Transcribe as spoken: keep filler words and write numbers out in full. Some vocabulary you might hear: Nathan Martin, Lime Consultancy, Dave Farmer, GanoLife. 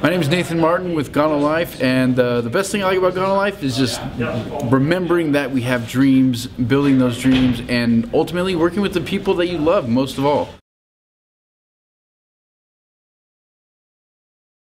My name is Nathan Martin with GanoLife, and uh, the best thing I like about GanoLife is just remembering that we have dreams, building those dreams, and ultimately working with the people that you love most of all.